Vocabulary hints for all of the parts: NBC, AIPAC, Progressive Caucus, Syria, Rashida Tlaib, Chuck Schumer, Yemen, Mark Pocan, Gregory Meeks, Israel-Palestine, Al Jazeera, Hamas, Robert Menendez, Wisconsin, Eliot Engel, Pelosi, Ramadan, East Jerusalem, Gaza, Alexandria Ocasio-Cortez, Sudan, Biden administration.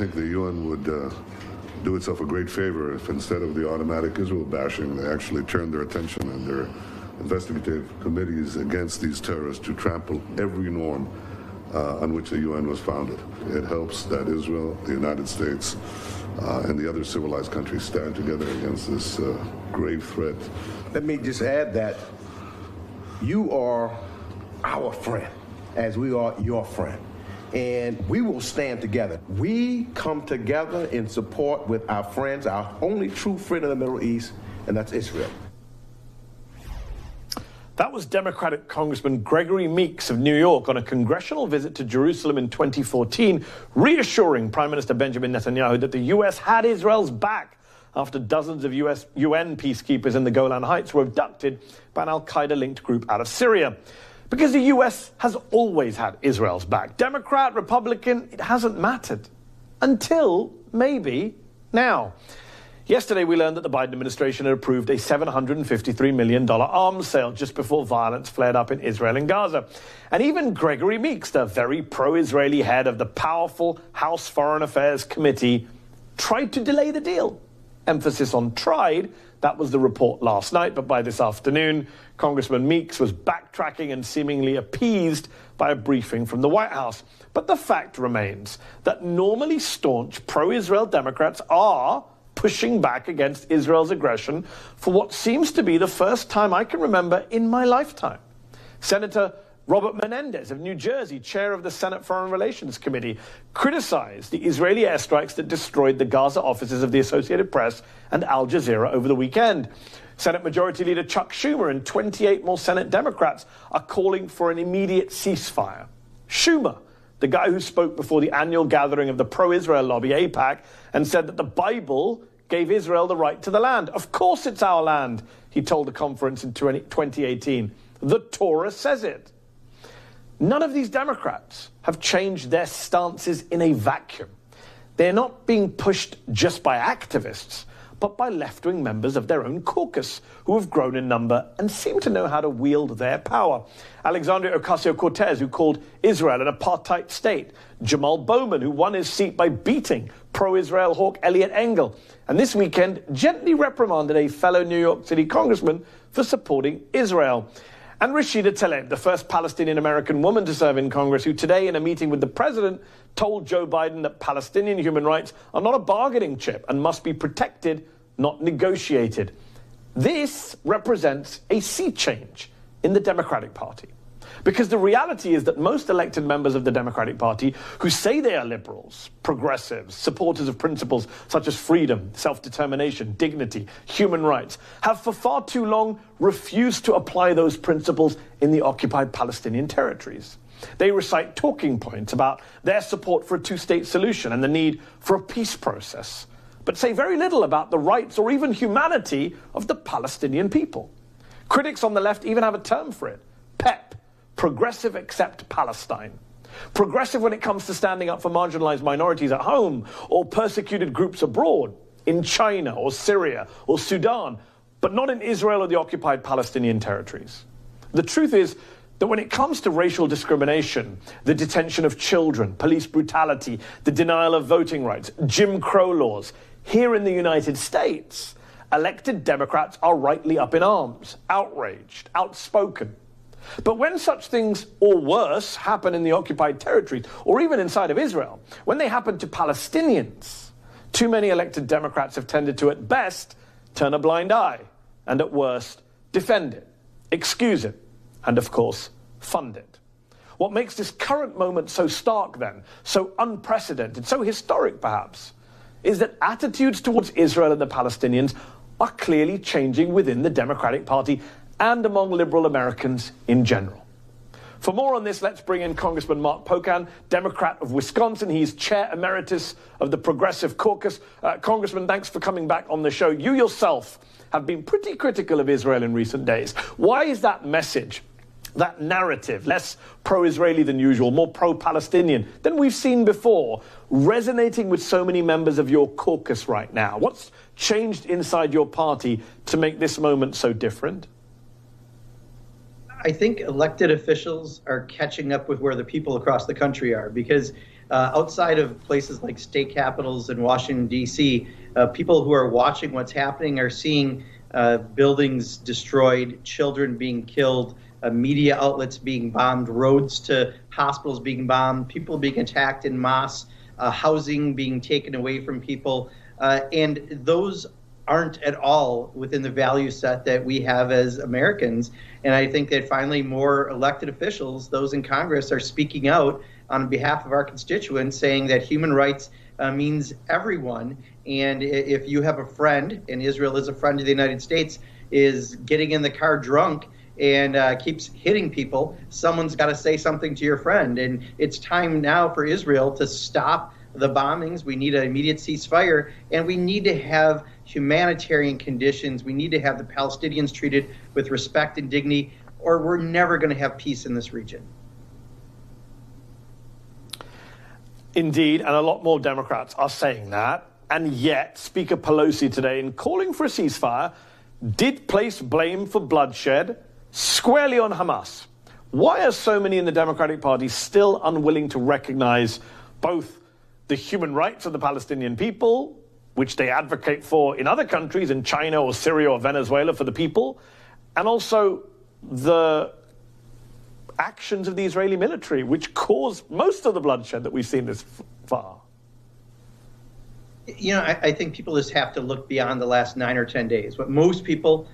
think the UN would do itself a great favor if, instead of the automatic Israel bashing, they actually turned their attention and their investigative committees against these terrorists to trample every norm on which the UN was founded. It helps that Israel, the United States, and the other civilized countries stand together against this grave threat. Let me just add that you are our friend, as we are your friend. And we will stand together. We come together in support with our friends, our only true friend in the Middle East, and that's Israel. That was Democratic Congressman Gregory Meeks of New York on a congressional visit to Jerusalem in 2014, reassuring Prime Minister Benjamin Netanyahu that the U.S. had Israel's back after dozens of UN peacekeepers in the Golan Heights were abducted by an al-Qaeda-linked group out of Syria. Because the U.S. has always had Israel's back. Democrat, Republican, it hasn't mattered. Until, maybe, now. Yesterday, we learned that the Biden administration had approved a $753 million arms sale just before violence flared up in Israel and Gaza. And even Gregory Meeks, the very pro-Israeli head of the powerful House Foreign Affairs Committee, tried to delay the deal. Emphasis on tried. That was the report last night, but by this afternoon, Congressman Meeks was backtracking and seemingly appeased by a briefing from the White House. But the fact remains that normally staunch pro-Israel Democrats are pushing back against Israel's aggression for what seems to be the first time I can remember in my lifetime. Senator Robert Menendez of New Jersey, chair of the Senate Foreign Relations Committee, criticized the Israeli airstrikes that destroyed the Gaza offices of the Associated Press and Al Jazeera over the weekend. Senate Majority Leader Chuck Schumer and 28 more Senate Democrats are calling for an immediate ceasefire. Schumer, the guy who spoke before the annual gathering of the pro-Israel lobby, AIPAC, and said that the Bible gave Israel the right to the land. Of course it's our land, he told the conference in 2018. The Torah says it. None of these Democrats have changed their stances in a vacuum. They're not being pushed just by activists, but by left-wing members of their own caucus, who have grown in number and seem to know how to wield their power. Alexandria Ocasio-Cortez, who called Israel an apartheid state. Jamal Bowman, who won his seat by beating pro-Israel hawk Eliot Engel. And this weekend, gently reprimanded a fellow New York City congressman for supporting Israel. And Rashida Tlaib, the first Palestinian-American woman to serve in Congress, who today, in a meeting with the president, told Joe Biden that Palestinian human rights are not a bargaining chip and must be protected, not negotiated. This represents a sea change in the Democratic Party. Because the reality is that most elected members of the Democratic Party who say they are liberals, progressives, supporters of principles such as freedom, self-determination, dignity, human rights, have for far too long refused to apply those principles in the occupied Palestinian territories. They recite talking points about their support for a two-state solution and the need for a peace process, but say very little about the rights or even humanity of the Palestinian people. Critics on the left even have a term for it, PEP. Progressive except Palestine. Progressive when it comes to standing up for marginalized minorities at home or persecuted groups abroad, in China or Syria or Sudan, but not in Israel or the occupied Palestinian territories. The truth is that when it comes to racial discrimination, the detention of children, police brutality, the denial of voting rights, Jim Crow laws, here in the United States, elected Democrats are rightly up in arms, outraged, outspoken. But when such things, or worse, happen in the occupied territories, or even inside of Israel, when they happen to Palestinians, too many elected Democrats have tended to, at best, turn a blind eye, and at worst, defend it, excuse it, and, of course, fund it. What makes this current moment so stark, then, so unprecedented, so historic, perhaps, is that attitudes towards Israel and the Palestinians are clearly changing within the Democratic Party and among liberal Americans in general. For more on this, let's bring in Congressman Mark Pocan, Democrat of Wisconsin. He's chair emeritus of the Progressive Caucus. Congressman, thanks for coming back on the show. You yourself have been pretty critical of Israel in recent days. Why is that message, that narrative, less pro-Israeli than usual, more pro-Palestinian than we've seen before, resonating with so many members of your caucus right now? What's changed inside your party to make this moment so different? I think elected officials are catching up with where the people across the country are, because outside of places like state capitals in Washington, D.C., people who are watching what's happening are seeing buildings destroyed, children being killed, media outlets being bombed, roads to hospitals being bombed, people being attacked in mosques, housing being taken away from people. And those aren't at all within the value set that we have as Americans. And I think that finally more elected officials, those in Congress, are speaking out on behalf of our constituents, saying that human rights means everyone. And if you have a friend, and Israel is a friend of the United States, is getting in the car drunk and keeps hitting people, someone's got to say something to your friend. And it's time now for Israel to stop the bombings. We need an immediate ceasefire, and we need to have humanitarian conditions. We need to have the Palestinians treated with respect and dignity, or we're never going to have peace in this region. Indeed, and a lot more Democrats are saying that. And yet, Speaker Pelosi today, in calling for a ceasefire, did place blame for bloodshed squarely on Hamas. Why are so many in the Democratic Party still unwilling to recognize both the human rights of the Palestinian people, which they advocate for in other countries, in China or Syria or Venezuela for the people, and also the actions of the Israeli military, which caused most of the bloodshed that we've seen this far? You know, I think people just have to look beyond the last 9 or 10 days. What most people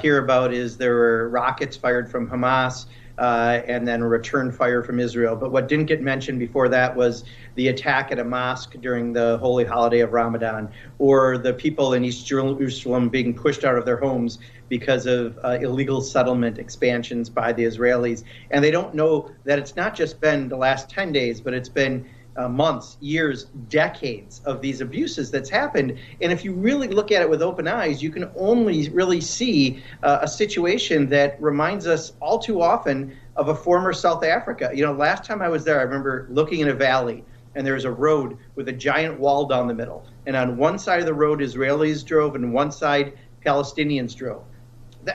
hear about is there were rockets fired from Hamas and then a return fire from Israel. But what didn't get mentioned before that was the attack at a mosque during the holy holiday of Ramadan, or the people in East Jerusalem being pushed out of their homes because of illegal settlement expansions by the Israelis. And they don't know that it's not just been the last 10 days, but it's been months, years, decades of these abuses that's happened. And if you really look at it with open eyes, you can only really see a situation that reminds us all too often of a former South Africa. You know, last time I was there, I remember looking in a valley, and there was a road with a giant wall down the middle. And on one side of the road, Israelis drove, and one side, Palestinians drove.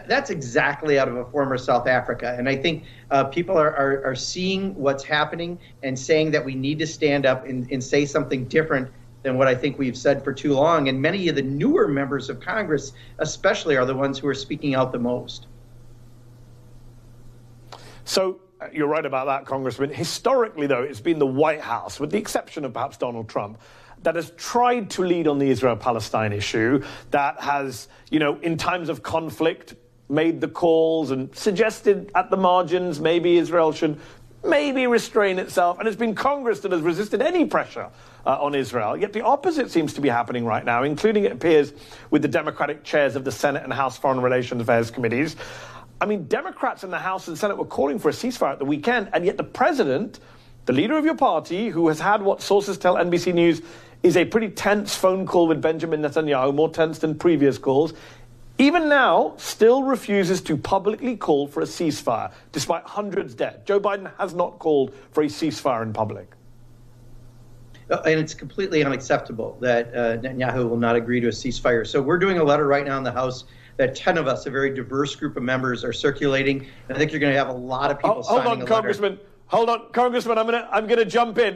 That's exactly out of a former South Africa. And I think people are seeing what's happening and saying that we need to stand up and say something different than what I think we've said for too long. And many of the newer members of Congress especially are the ones who are speaking out the most. So you're right about that, Congressman. Historically, though, it's been the White House, with the exception of perhaps Donald Trump, that has tried to lead on the Israel-Palestine issue, that has, you know, in times of conflict, made the calls and suggested at the margins maybe Israel should maybe restrain itself. And it's been Congress that has resisted any pressure on Israel. Yet the opposite seems to be happening right now, including, it appears, with the Democratic chairs of the Senate and House Foreign Relations Affairs Committees. I mean, Democrats in the House and Senate were calling for a ceasefire at the weekend, and yet the president, the leader of your party, who has had what sources tell NBC News is a pretty tense phone call with Benjamin Netanyahu, more tense than previous calls, even now still refuses to publicly call for a ceasefire, despite hundreds dead. Joe Biden has not called for a ceasefire in public. And it's completely unacceptable that Netanyahu will not agree to a ceasefire. So we're doing a letter right now in the House that 10 of us, a very diverse group of members, are circulating. And I think you're going to have a lot of people signing a letter. Hold on, Congressman, I'm going to jump in.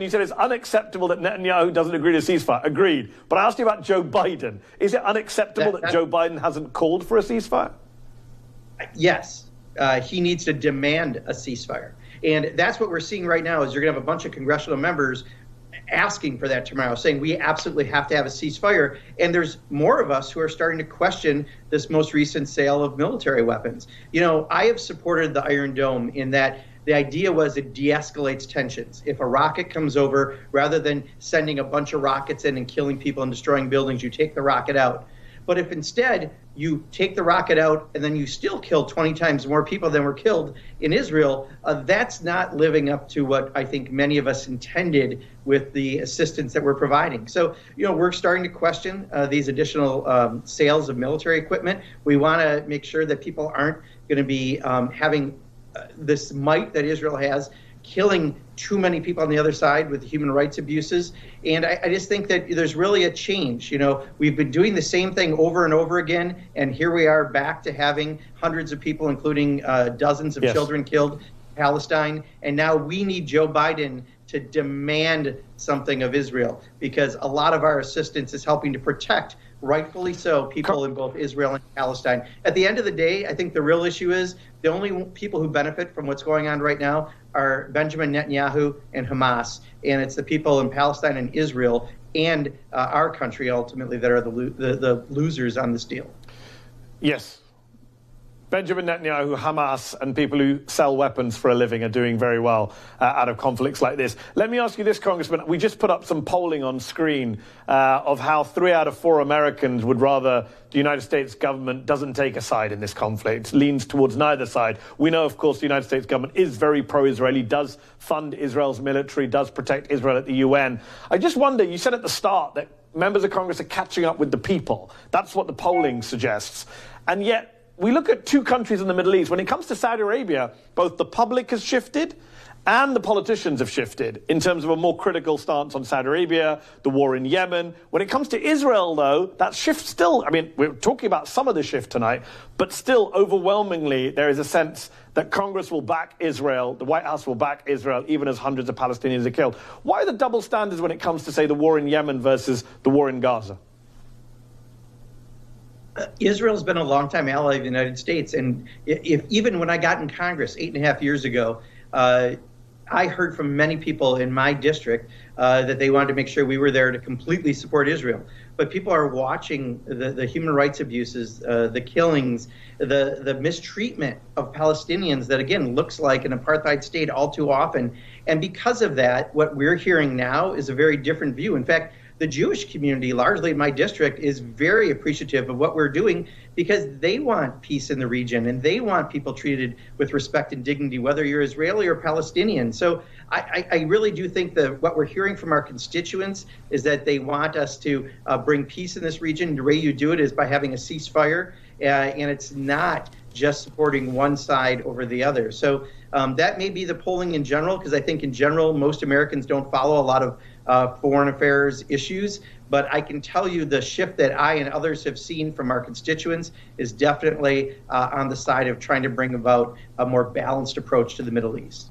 You said it's unacceptable that Netanyahu doesn't agree to a ceasefire. Agreed. But I asked you about Joe Biden. Is it unacceptable that Joe Biden hasn't called for a ceasefire? Yes. He needs to demand a ceasefire. And that's what we're seeing right now is you're going to have a bunch of congressional members asking for that tomorrow, saying we absolutely have to have a ceasefire. And there's more of us who are starting to question this most recent sale of military weapons. You know, I have supported the Iron Dome in that the idea was it de-escalates tensions. If a rocket comes over, rather than sending a bunch of rockets in and killing people and destroying buildings, you take the rocket out. But if instead you take the rocket out and then you still kill 20 times more people than were killed in Israel, that's not living up to what I think many of us intended with the assistance that we're providing. So, you know, we're starting to question these additional sales of military equipment. We want to make sure that people aren't going to be having this might that Israel has, killing too many people on the other side with human rights abuses. And I just think that there's really a change. You know, we've been doing the same thing over and over again, and here we are back to having hundreds of people, including dozens of children killed in Palestine. And now we need Joe Biden to demand something of Israel, because a lot of our assistance is helping to protect, rightfully so, people in both Israel and Palestine. At the end of the day, I think the real issue is the only people who benefit from what's going on right now are Benjamin Netanyahu and Hamas, and it's the people in Palestine and Israel and our country ultimately that are the losers on this deal. Yes. Benjamin Netanyahu, Hamas, and people who sell weapons for a living are doing very well out of conflicts like this. Let me ask you this, Congressman. We just put up some polling on screen of how 3 out of 4 Americans would rather the United States government doesn't take a side in this conflict, leans towards neither side. We know, of course, the United States government is very pro-Israeli, does fund Israel's military, does protect Israel at the UN. I just wonder, you said at the start that members of Congress are catching up with the people. That's what the polling suggests. And yet, we look at two countries in the Middle East. When it comes to Saudi Arabia, both the public has shifted and the politicians have shifted in terms of a more critical stance on Saudi Arabia, the war in Yemen. When it comes to Israel, though, that shift still, I mean, we're talking about some of the shift tonight, but still overwhelmingly there is a sense that Congress will back Israel, the White House will back Israel, even as hundreds of Palestinians are killed. Why are the double standards when it comes to, say, the war in Yemen versus the war in Gaza? Israel's been a longtime ally of the United States, and if even when I got in Congress 8.5 years ago, I heard from many people in my district that they wanted to make sure we were there to completely support Israel. But people are watching the human rights abuses, the killings, the mistreatment of Palestinians that, again, looks like an apartheid state all too often. And because of that, what we're hearing now is a very different view. In fact, the Jewish community, largely in my district, is very appreciative of what we're doing because they want peace in the region and they want people treated with respect and dignity, whether you're Israeli or Palestinian. So I really do think that what we're hearing from our constituents is that they want us to bring peace in this region. The way you do it is by having a ceasefire, and it's not just supporting one side over the other. So that may be the polling in general, because I think in general most Americans don't follow a lot of foreign affairs issues, but I can tell you the shift that I and others have seen from our constituents is definitely on the side of trying to bring about a more balanced approach to the Middle East.